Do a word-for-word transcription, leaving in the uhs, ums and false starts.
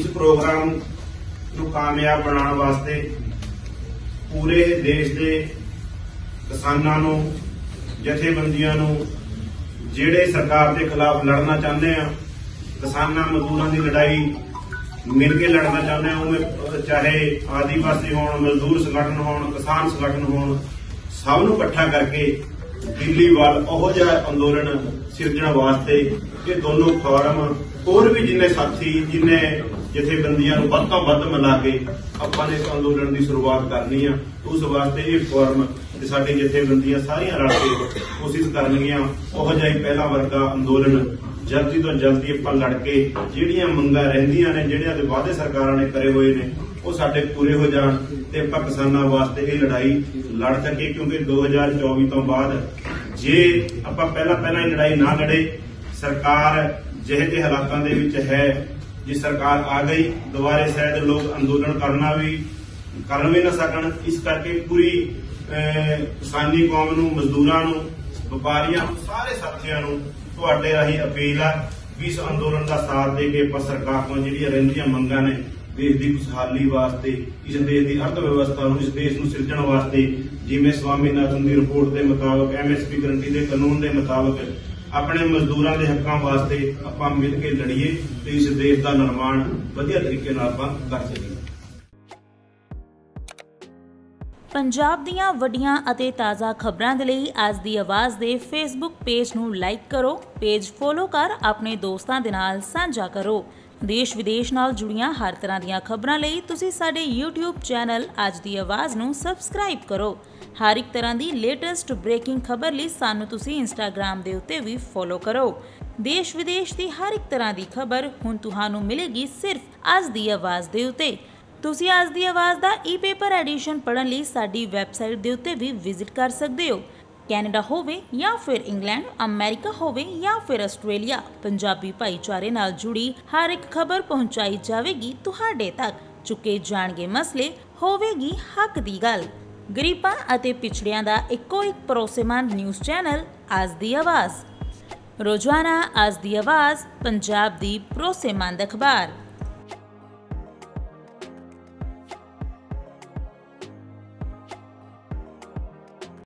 इस प्रोग्राम को कामयाब बनाने वास्ते पूरे देश के किसानों नूं जथेबंदियां नूं जिहड़े सरकार के खिलाफ लड़ना चाहते हैं, किसानां मजदूरां की लड़ाई मिलकर लड़ना चाहते हैं, चाहे आदिवासी होण, मजदूर संगठन होण, किसान संगठन होण, सब नूं इकट्ठा करके दिल्ली वाल ओहो जिहा अंदोलन सिरजण वास्ते ये दोनों फोरम और भी जिन्हें साथी जिन्हें जथेबंदियां नूं वध तों वध मिला के आपां ने इस अंदोलन की शुरुआत करनी है। उस वास्ते ये फोरम ते साडी जथेबंदियां सारियां रल के कोशिश करनगियां ओहो जिहा पहला वर्गा अंदोलन जल्दी तो जल्दी आपां लड़ के जिहड़ियां मंगां रहिंदियां ने, जिहड़ियां दे वादे सरकारां ने करे होए ने, वो साडे पूरे हो जाण ते आपां किसानां वास्ते ये लड़ाई लड़ सके। क्योंकि दो हजार चौबी तो बाद जे आपां पहला पहला लड़ाई ना लड़े, सरकार जिहे जे हालातों दे विच है, जी सरकार आ गई दोबारे शायद लोग अंदोलन करना भी कर भी ना सकन। इस करके पूरी किसानी कौम नूं, मजदूरां नूं, व्यापारियां नूं, सारे साथियां नूं तुहाडे राही अपील आ भी इस अंदोलन का साथ दे के पर सरकार को जिहड़ियां रहिंदियां मंगां ने देश की खुशहाली वास्ते, इस देश की अर्थव्यवस्था इस देश को सिरजण वास्ते, जिमें स्वामीनाथन की रिपोर्ट के मुताबिक एमएसपी गारंटी के कानून के मुताबिक अपने मजदूरों के हकों वास्ते आपां मिल के लड़ीए तो इस देश का निर्माण वधिया तरीके नाल आपां कर सकीए। पंजाब दीआं वड्डीआं अते ताज़ा खबरां दे लई आज दी आवाज़ दे फेसबुक पेज नूं लाइक करो, पेज फॉलो कर अपने दोस्तां दे नाल सांझा करो। देश विदेश नाल जुड़ियां हर तरह दीयां खबरां लई तुसीं साडे यूट्यूब चैनल आज दी आवाज़ नूं सबसक्राइब करो। हर एक तरह दी लेटेस्ट ब्रेकिंग खबर लई सानूं तुसीं इंस्टाग्राम दे उत्ते भी फॉलो करो। देश विदेश दी हर एक तरह दी खबर हुण तुहानूं मिलेगी सिर्फ आज दी आवाज़ दे उत्ते। तुसीं आज दी आवाज़ दा ई पेपर एडिशन पढ़न लई साडी वैबसाइट दे उत्ते भी विजिट कर सकदे हो। ਕੈਨੇਡਾ ਹੋਵੇ ਜਾਂ ਫਿਰ ਇੰਗਲੈਂਡ, ਅਮਰੀਕਾ ਹੋਵੇ ਜਾਂ ਫਿਰ ਆਸਟ੍ਰੇਲੀਆ, ਪੰਜਾਬੀ ਭਾਈਚਾਰੇ ਨਾਲ ਜੁੜੀ ਹਰ ਇੱਕ ਖਬਰ ਪਹੁੰਚਾਈ ਜਾਵੇਗੀ ਤੁਹਾਡੇ ਤੱਕ। ਚੁੱਕੇ ਜਾਣਗੇ ਮਸਲੇ, ਹੋਵੇਗੀ ਹੱਕ ਦੀ ਗੱਲ। ਗਰੀਬਾਂ ਅਤੇ ਪਿਛੜਿਆਂ ਦਾ ਇੱਕੋ ਇੱਕ ਭਰੋਸੇਮੰਦ ਨਿਊਜ਼ ਚੈਨਲ ਅੱਜ ਦੀ ਆਵਾਜ਼। ਰੋਜ਼ਾਨਾ ਅੱਜ ਦੀ ਆਵਾਜ਼, ਪੰਜਾਬ ਦੀ ਭਰੋਸੇਮੰਦ ਅਖਬਾਰ।